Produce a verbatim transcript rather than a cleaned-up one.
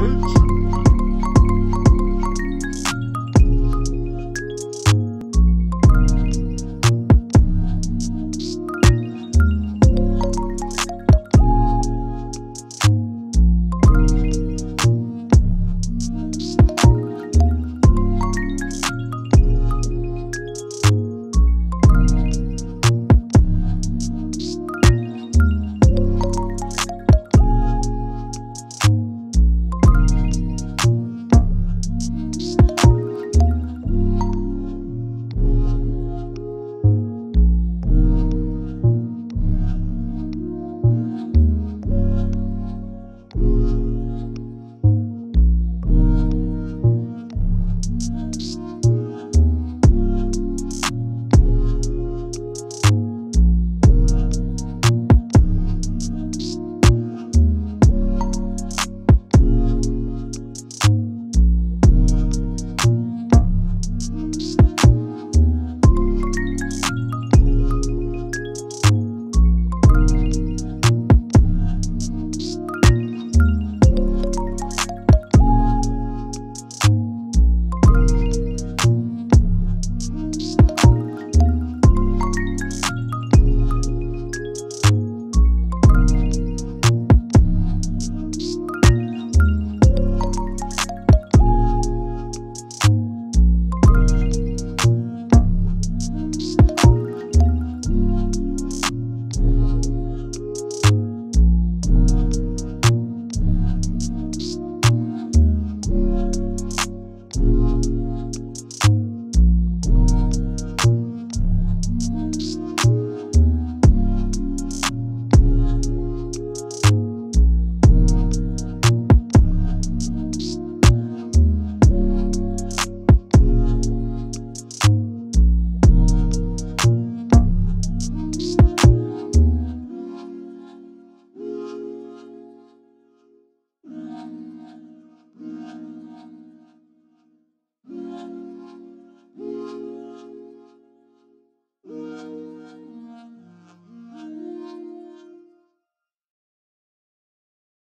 bitch.